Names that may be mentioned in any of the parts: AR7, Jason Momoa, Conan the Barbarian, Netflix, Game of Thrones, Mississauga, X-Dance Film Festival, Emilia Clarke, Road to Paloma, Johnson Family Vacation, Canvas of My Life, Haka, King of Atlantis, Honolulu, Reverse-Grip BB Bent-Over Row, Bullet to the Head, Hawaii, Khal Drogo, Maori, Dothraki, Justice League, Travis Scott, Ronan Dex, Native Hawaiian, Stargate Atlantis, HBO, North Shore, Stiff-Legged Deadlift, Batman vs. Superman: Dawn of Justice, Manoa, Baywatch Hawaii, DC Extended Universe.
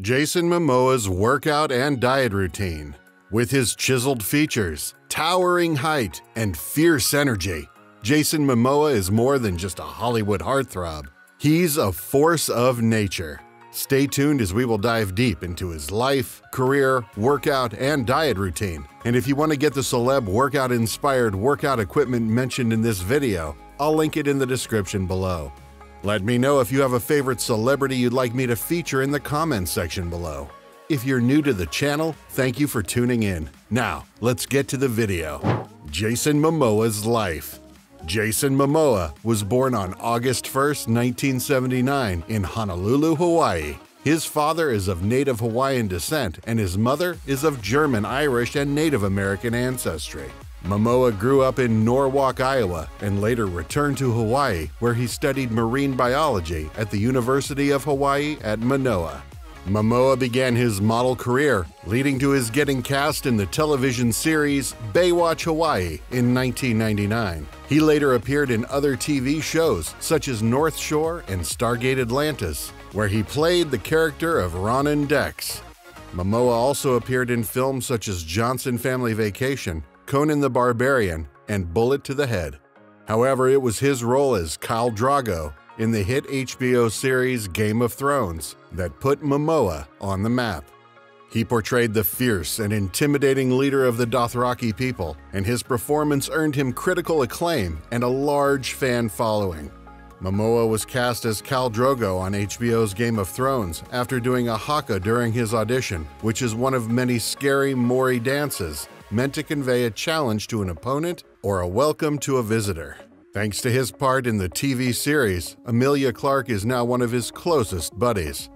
Jason Momoa's workout and diet routine. With his chiseled features, towering height, and fierce energy, Jason Momoa is more than just a Hollywood heartthrob. He's a force of nature. Stay tuned as we will dive deep into his life, career, workout, and diet routine. And if you want to get the celeb workout-inspired workout equipment mentioned in this video, I'll link it in the description below. Let me know if you have a favorite celebrity you'd like me to feature in the comments section below. If you're new to the channel, thank you for tuning in. Now, let's get to the video. Jason Momoa's life. Jason Momoa was born on August 1, 1979 in Honolulu, Hawaii. His father is of native Hawaiian descent and his mother is of German, Irish, and Native American ancestry. Momoa grew up in Norwalk, Iowa, and later returned to Hawaii, where he studied marine biology at the University of Hawaii at Manoa. Momoa began his model career, leading to his getting cast in the television series Baywatch Hawaii in 1999. He later appeared in other TV shows such as North Shore and Stargate Atlantis, where he played the character of Ronan Dex. Momoa also appeared in films such as Johnson Family Vacation, Conan the Barbarian, and Bullet to the Head. However, it was his role as Khal Drogo in the hit HBO series Game of Thrones that put Momoa on the map. He portrayed the fierce and intimidating leader of the Dothraki people, and his performance earned him critical acclaim and a large fan following. Momoa was cast as Khal Drogo on HBO's Game of Thrones after doing a haka during his audition, which is one of many scary Maori dances meant to convey a challenge to an opponent or a welcome to a visitor. Thanks to his part in the TV series, Emilia Clarke is now one of his closest buddies.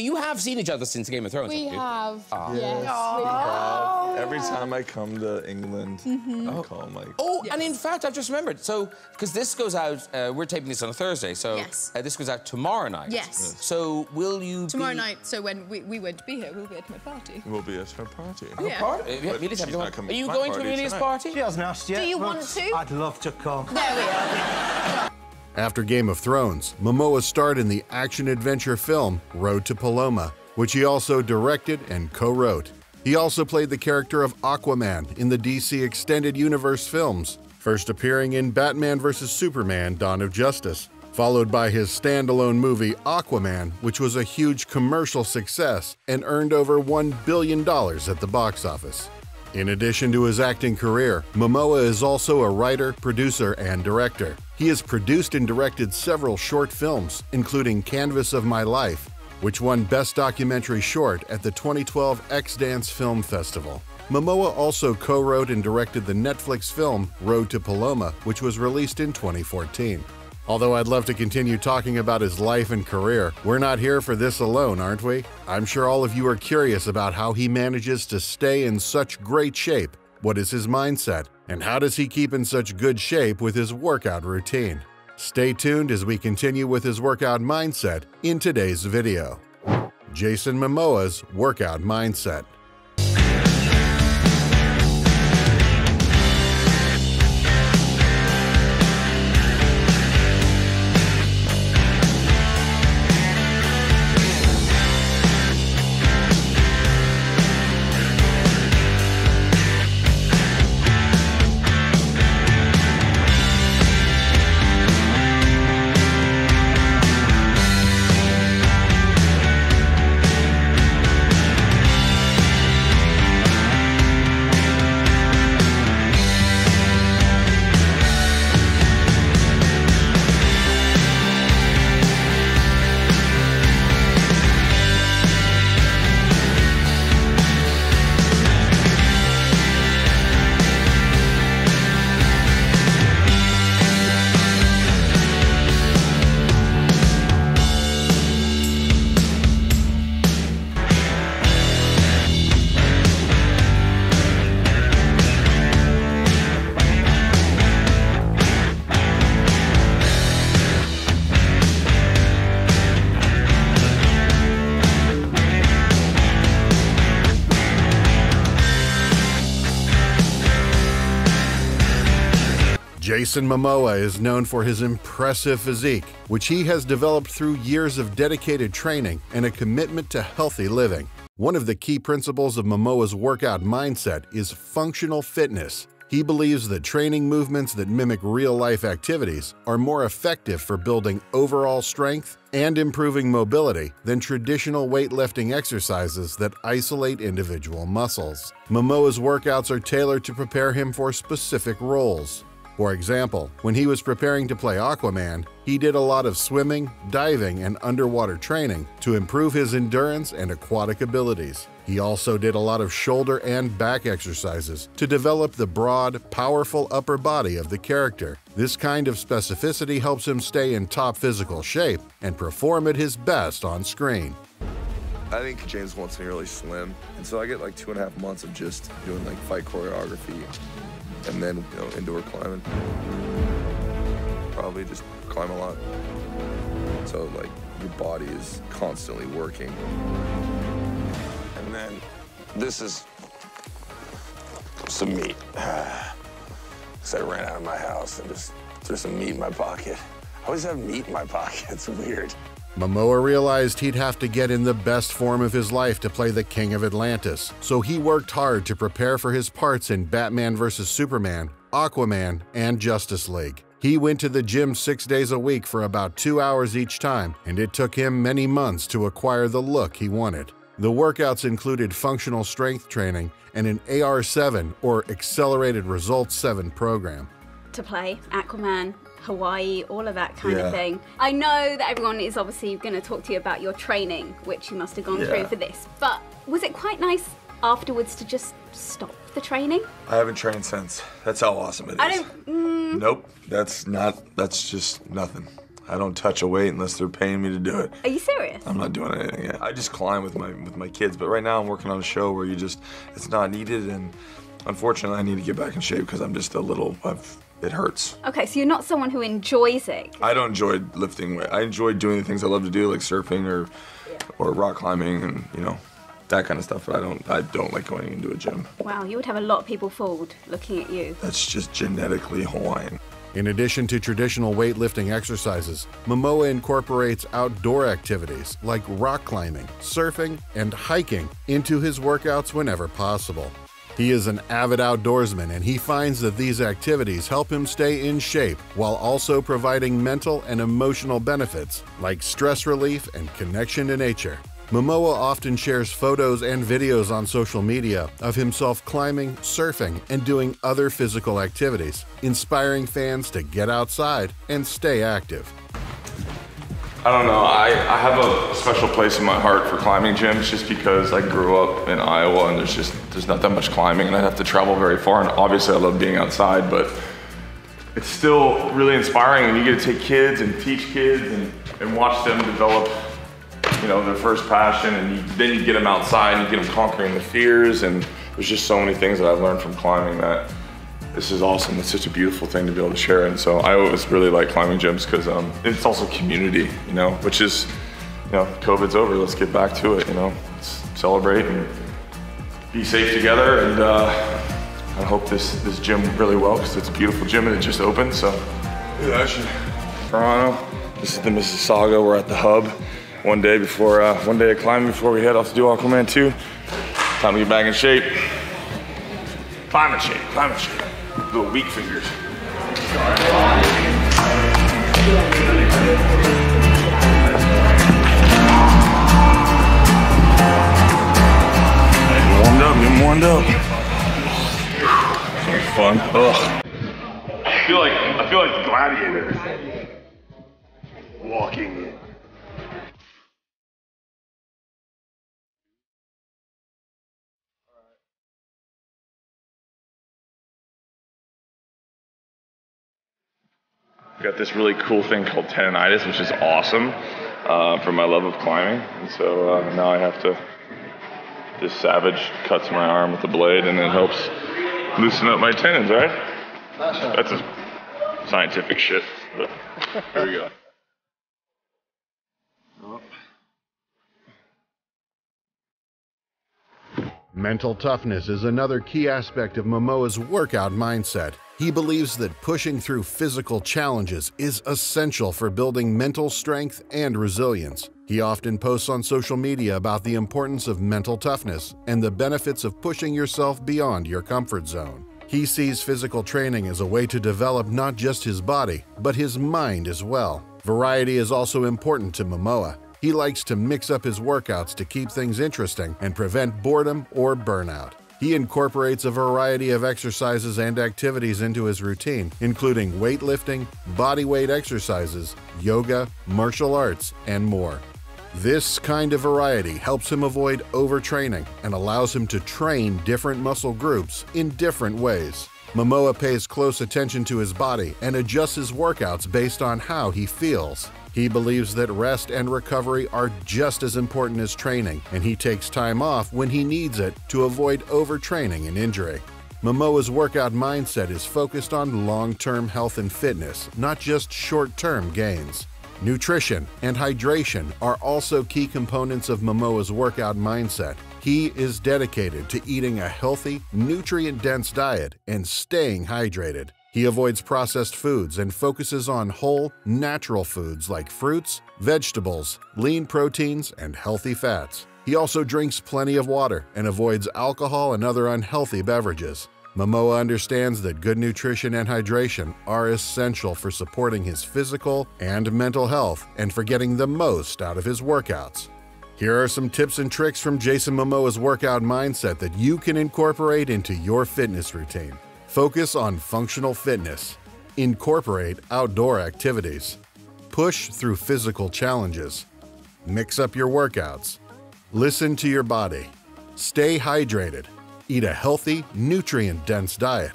You have seen each other since Game of Thrones. We have. Oh. Yes. We have. Every time I come to England, I call Mike. Oh, yes. And in fact, I've just remembered. So, because this goes out, we're taping this on a Thursday, so yes. This goes out tomorrow night. Yes. So will you tomorrow night? So when we won't be here, we'll be at my party. We'll be at her party. Yeah. Party? Are you going to Amelia's party? She hasn't asked yet. Do you want to? I'd love to come. There we are. After Game of Thrones, Momoa starred in the action-adventure film Road to Paloma, which he also directed and co-wrote. He also played the character of Aquaman in the DC Extended Universe films, first appearing in Batman vs. Superman: Dawn of Justice, followed by his standalone movie Aquaman, which was a huge commercial success and earned over $1 billion at the box office. In addition to his acting career, Momoa is also a writer, producer, and director. He has produced and directed several short films, including Canvas of My Life, which won Best Documentary Short at the 2012 X-Dance Film Festival. Momoa also co-wrote and directed the Netflix film Road to Paloma, which was released in 2014. Although I'd love to continue talking about his life and career, we're not here for this alone, aren't we? I'm sure all of you are curious about how he manages to stay in such great shape. What is his mindset? And how does he keep in such good shape with his workout routine? Stay tuned as we continue with his workout mindset in today's video. Jason Momoa's workout mindset. Jason Momoa is known for his impressive physique, which he has developed through years of dedicated training and a commitment to healthy living. One of the key principles of Momoa's workout mindset is functional fitness. He believes that training movements that mimic real-life activities are more effective for building overall strength and improving mobility than traditional weightlifting exercises that isolate individual muscles. Momoa's workouts are tailored to prepare him for specific roles. For example, when he was preparing to play Aquaman, he did a lot of swimming, diving, and underwater training to improve his endurance and aquatic abilities. He also did a lot of shoulder and back exercises to develop the broad, powerful upper body of the character. This kind of specificity helps him stay in top physical shape and perform at his best on screen. I think James wants me really slim, and so I get like 2.5 months of just doing like fight choreography and then, you know, indoor climbing. Probably just climb a lot. So like your body is constantly working. And then this is some meat. Because I ran out of my house and just threw some meat in my pocket. I always have meat in my pocket, it's weird. Momoa realized he'd have to get in the best form of his life to play the King of Atlantis, so he worked hard to prepare for his parts in Batman vs. Superman, Aquaman, and Justice League. He went to the gym 6 days a week for about 2 hours each time, and it took him many months to acquire the look he wanted. The workouts included functional strength training and an AR7 or Accelerated Results 7 program. To play Aquaman, Hawaii, all of that kind of thing. I know that everyone is obviously going to talk to you about your training, which you must have gone through for this, but was it quite nice afterwards to just stop the training? I haven't trained since. That's how awesome it is. Nope. That's just nothing. I don't touch a weight unless they're paying me to do it. Are you serious? I'm not doing anything yet. I just climb with my kids, but right now I'm working on a show where you just, it's not needed, and unfortunately I need to get back in shape because I'm just a little, it hurts. Okay, so you're not someone who enjoys it. I don't enjoy lifting weight. I enjoy doing the things I love to do, like surfing or rock climbing, and you know, that kind of stuff. But I don't like going into a gym. Wow, you would have a lot of people fooled looking at you. That's just genetically Hawaiian. In addition to traditional weightlifting exercises, Momoa incorporates outdoor activities like rock climbing, surfing, and hiking into his workouts whenever possible. He is an avid outdoorsman, and he finds that these activities help him stay in shape while also providing mental and emotional benefits like stress relief and connection to nature. Momoa often shares photos and videos on social media of himself climbing, surfing, and doing other physical activities, inspiring fans to get outside and stay active. I don't know, I have a special place in my heart for climbing gyms just because I grew up in Iowa and there's not that much climbing and I'd have to travel very far, and obviously I love being outside, but it's still really inspiring and you get to take kids and teach kids and watch them develop, you know, their first passion, and then you get them outside and you get them conquering the fears, and there's just so many things that I've learned from climbing that this is awesome. It's such a beautiful thing to be able to share. And so I always really like climbing gyms because it's also community, you know, which is, you know, COVID's over. Let's get back to it, you know, let's celebrate and be safe together. And I hope this gym really well because it's a beautiful gym and it just opened. So, Toronto, this is the Mississauga. We're at the hub. One day of climbing before we head off to do Aquaman 2. Time to get back in shape. Climbing shape, climbing shape. Little weak fingers. Warmed up, getting warmed up. That's fun. Ugh. I feel like the gladiator. Walking in. I got this really cool thing called tendonitis, which is awesome for my love of climbing. And so now I have to, this savage cuts my arm with a blade and it helps loosen up my tendons, right? That's a scientific shit, but here we go. Mental toughness is another key aspect of Momoa's workout mindset. He believes that pushing through physical challenges is essential for building mental strength and resilience. He often posts on social media about the importance of mental toughness and the benefits of pushing yourself beyond your comfort zone. He sees physical training as a way to develop not just his body, but his mind as well. Variety is also important to Momoa. He likes to mix up his workouts to keep things interesting and prevent boredom or burnout. He incorporates a variety of exercises and activities into his routine, including weightlifting, bodyweight exercises, yoga, martial arts, and more. This kind of variety helps him avoid overtraining and allows him to train different muscle groups in different ways. Momoa pays close attention to his body and adjusts his workouts based on how he feels. He believes that rest and recovery are just as important as training, and he takes time off when he needs it to avoid overtraining and injury. Momoa's workout mindset is focused on long-term health and fitness, not just short-term gains. Nutrition and hydration are also key components of Momoa's workout mindset. He is dedicated to eating a healthy, nutrient-dense diet and staying hydrated. He avoids processed foods and focuses on whole, natural foods like fruits, vegetables, lean proteins, and healthy fats. He also drinks plenty of water and avoids alcohol and other unhealthy beverages. Momoa understands that good nutrition and hydration are essential for supporting his physical and mental health and for getting the most out of his workouts. Here are some tips and tricks from Jason Momoa's workout mindset that you can incorporate into your fitness routine. Focus on functional fitness. Incorporate outdoor activities. Push through physical challenges. Mix up your workouts. Listen to your body. Stay hydrated. Eat a healthy, nutrient-dense diet.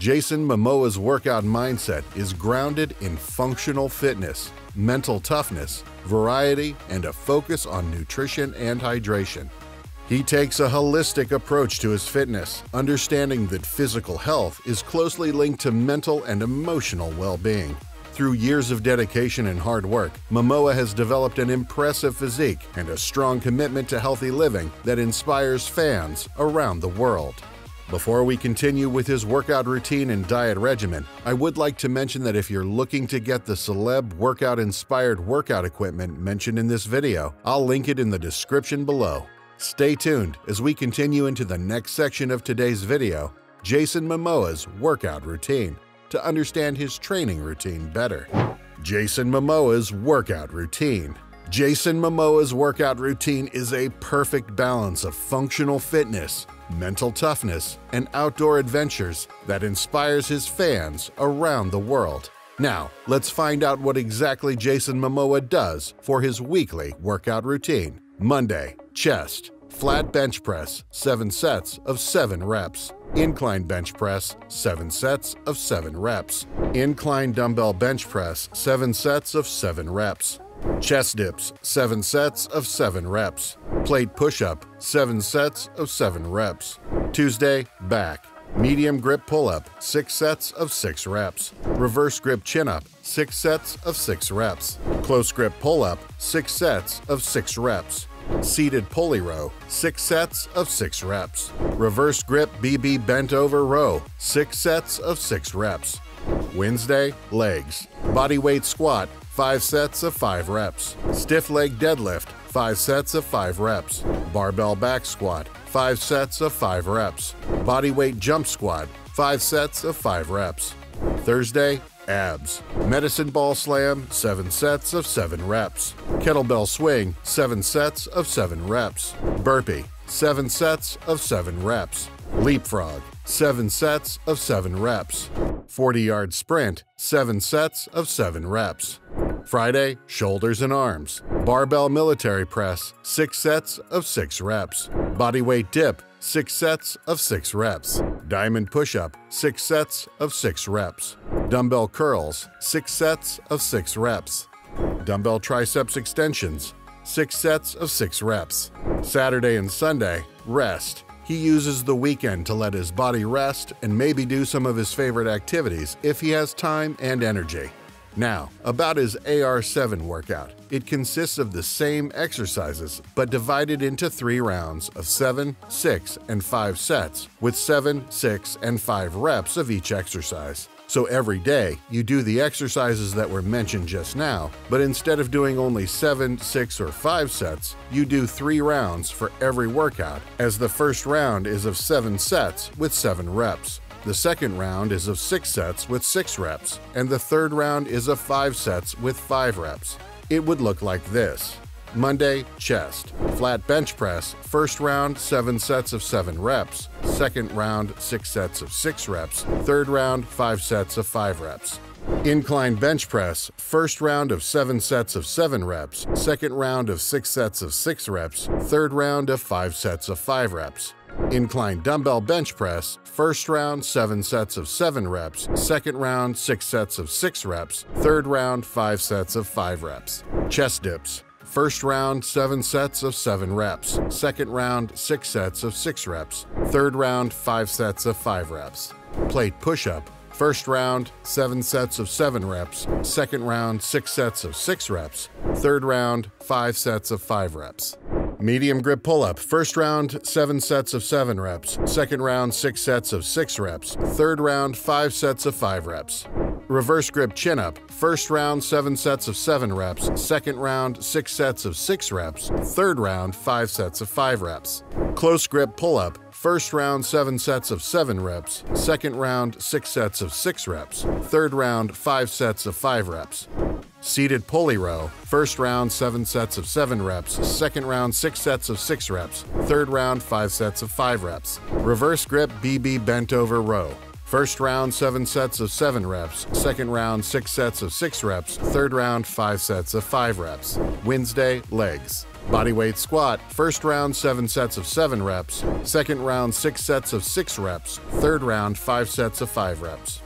Jason Momoa's workout mindset is grounded in functional fitness, mental toughness, variety, and a focus on nutrition and hydration. He takes a holistic approach to his fitness, understanding that physical health is closely linked to mental and emotional well-being. Through years of dedication and hard work, Momoa has developed an impressive physique and a strong commitment to healthy living that inspires fans around the world. Before we continue with his workout routine and diet regimen, I would like to mention that if you're looking to get the celeb workout-inspired workout equipment mentioned in this video, I'll link it in the description below. Stay tuned as we continue into the next section of today's video, Jason Momoa's workout routine, to understand his training routine better. Jason Momoa's workout routine. Jason Momoa's workout routine is a perfect balance of functional fitness, mental toughness, and outdoor adventures that inspires his fans around the world. Now, let's find out what exactly Jason Momoa does for his weekly workout routine. Monday, chest, flat bench press, 7 sets of 7 reps. Incline bench press, 7 sets of 7 reps. Incline dumbbell bench press, 7 sets of 7 reps. Chest dips, 7 sets of 7 reps. Plate push-up, 7 sets of 7 reps. Tuesday, back. Medium grip pull-up, 6 sets of 6 reps. Reverse grip chin-up, 6 sets of 6 reps. Close grip pull-up, 6 sets of 6 reps. Seated pulley row, 6 sets of 6 reps. Reverse grip BB bent over row, 6 sets of 6 reps. Wednesday, legs. Bodyweight squat, 5 sets of 5 reps. Stiff leg deadlift, 5 sets of 5 reps. Barbell back squat, 5 sets of 5 reps. Bodyweight jump squat, 5 sets of 5 reps. Thursday, abs. Medicine ball slam, 7 sets of 7 reps. Kettlebell swing, 7 sets of 7 reps. Burpee, 7 sets of 7 reps. Leapfrog, 7 sets of 7 reps. 40-yard sprint, 7 sets of 7 reps. Friday, shoulders and arms. Barbell military press, 6 sets of 6 reps. Bodyweight dip, 6 sets of 6 reps. Diamond push-up, 6 sets of 6 reps. Dumbbell curls, 6 sets of 6 reps. Dumbbell triceps extensions, 6 sets of 6 reps. Saturday and Sunday, rest. He uses the weekend to let his body rest and maybe do some of his favorite activities if he has time and energy. Now, about his AR7 workout. It consists of the same exercises, but divided into 3 rounds of 7, 6, and 5 sets, with 7, 6, and 5 reps of each exercise. So every day, you do the exercises that were mentioned just now, but instead of doing only 7, 6, or 5 sets, you do 3 rounds for every workout, as the first round is of 7 sets with 7 reps. The second round is of 6 sets with 6 reps, and the third round is of 5 sets with 5 reps. It would look like this. Monday, chest. Flat bench press, first round 7 sets of 7 reps, second round 6 sets of 6 reps, third round 5 sets of 5 reps. Incline bench press, first round of 7 sets of 7 reps, second round of 6 sets of 6 reps, third round of 5 sets of 5 reps. Incline dumbbell bench press, first round 7 sets of 7 reps, second round 6 sets of 6 reps, third round 5 sets of 5 reps. Chest dips, first round 7 sets of 7 reps, second round 6 sets of 6 reps, third round 5 sets of 5 reps. Plate push-up, first round 7 sets of 7 reps, second round 6 sets of 6 reps, third round 5 sets of 5 reps. Medium grip pull-up, first round 7 sets of 7 reps, second round 6 sets of 6 reps, third round 5 sets of 5 reps. Reverse grip chin-up, first round 7 sets of 7 reps, second round 6 sets of 6 reps, third round 5 sets of 5 reps. Close grip pull-up, first round 7 sets of 7 reps, second round 6 sets of 6 reps, third round 5 sets of 5 reps. Seated pulley row, first round 7 sets of 7 reps, second round 6 sets of 6 reps, third round 5 sets of 5 reps. Reverse grip BB bent over row, first round 7 sets of 7 reps, second round 6 sets of 6 reps, third round 5 sets of 5 reps. Wednesday, legs. Bodyweight squat, first round 7 sets of 7 reps, second round 6 sets of 6 reps, third round 5 sets of 5 reps.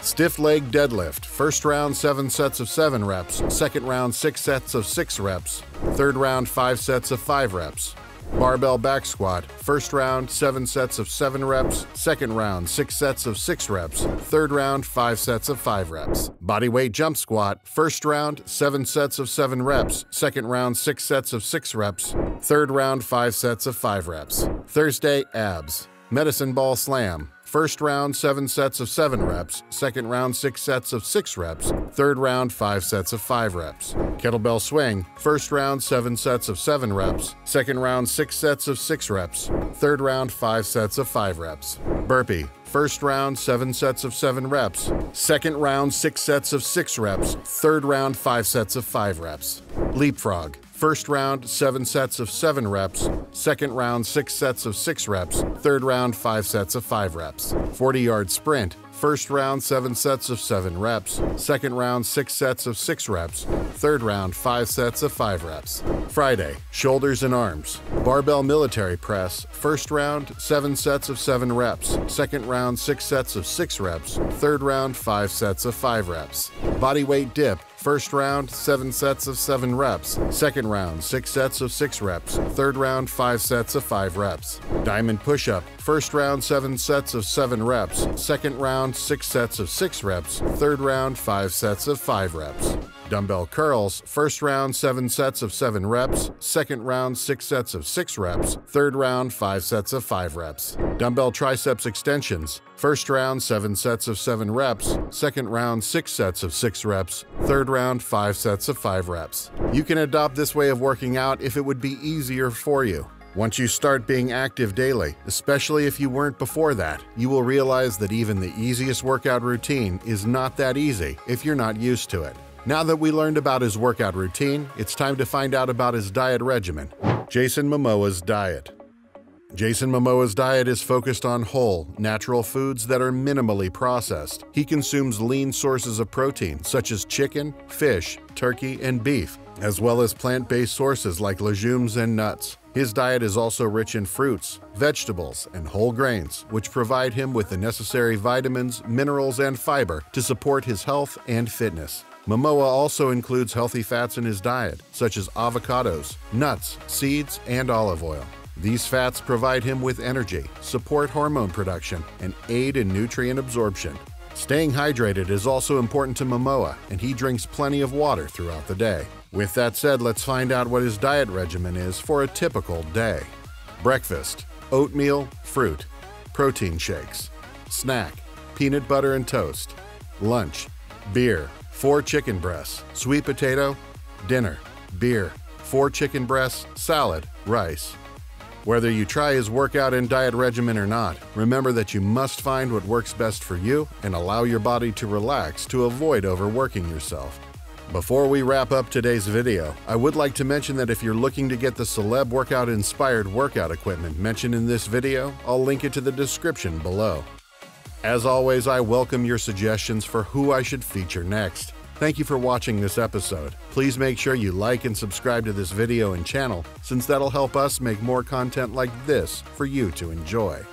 Stiff leg deadlift, first round 7 sets of 7 reps, second round 6 sets of 6 reps, third round 5 sets of 5 reps. Barbell back squat, first round 7 sets of 7 reps, second round 6 sets of 6 reps, third round 5 sets of 5 reps. Bodyweight jump squat, first round 7 sets of 7 reps, second round 6 sets of 6 reps, third round 5 sets of 5 reps. Thursday, abs. Medicine ball slam, first round 7 sets of 7 reps, second round 6 sets of 6 reps, third round 5 sets of 5 reps. Kettlebell swing, first round 7 sets of 7 reps, second round 6 sets of 6 reps, third round 5 sets of 5 reps. Burpee, first round 7 sets of 7 reps, second round 6 sets of 6 reps, third round 5 sets of 5 reps. Leapfrog, first round 7 sets of 7 reps, second round 6 sets of 6 reps, third round 5 sets of 5 reps. 40-yard sprint, first round 7 sets of 7 reps, second round 6 sets of 6 reps, third round 5 sets of 5 reps. Friday, shoulders and arms. Barbell military press, first round 7 sets of 7 reps, second round 6 sets of 6 reps, third round 5 sets of 5 reps. Bodyweight dip, first round 7 sets of 7 reps, second round 6 sets of 6 reps, third round 5 sets of 5 reps. Diamond push-up, first round 7 sets of 7 reps, second round 6 sets of 6 reps, third round 5 sets of 5 reps. Dumbbell curls, first round 7 sets of 7 reps, second round 6 sets of 6 reps, third round 5 sets of 5 reps. Dumbbell triceps extensions, first round 7 sets of 7 reps, second round 6 sets of 6 reps, third round 5 sets of 5 reps. You can adopt this way of working out if it would be easier for you. Once you start being active daily, especially if you weren't before that, you will realize that even the easiest workout routine is not that easy if you're not used to it. Now that we learned about his workout routine, it's time to find out about his diet regimen. Jason Momoa's diet. Jason Momoa's diet is focused on whole, natural foods that are minimally processed. He consumes lean sources of protein, such as chicken, fish, turkey, and beef, as well as plant-based sources like legumes and nuts. His diet is also rich in fruits, vegetables, and whole grains, which provide him with the necessary vitamins, minerals, and fiber to support his health and fitness. Momoa also includes healthy fats in his diet, such as avocados, nuts, seeds, and olive oil. These fats provide him with energy, support hormone production, and aid in nutrient absorption. Staying hydrated is also important to Momoa, and he drinks plenty of water throughout the day. With that said, let's find out what his diet regimen is for a typical day. Breakfast: oatmeal, fruit, protein shakes. Snack: peanut butter and toast. Lunch: beer, 4 chicken breasts, sweet potato. Dinner: beer, 4 chicken breasts, salad, rice. Whether you try his workout and diet regimen or not, remember that you must find what works best for you and allow your body to relax to avoid overworking yourself. Before we wrap up today's video, I would like to mention that if you're looking to get the celeb workout-inspired workout equipment mentioned in this video, I'll link it to the description below. As always, I welcome your suggestions for who I should feature next. Thank you for watching this episode. Please make sure you like and subscribe to this video and channel, since that'll help us make more content like this for you to enjoy.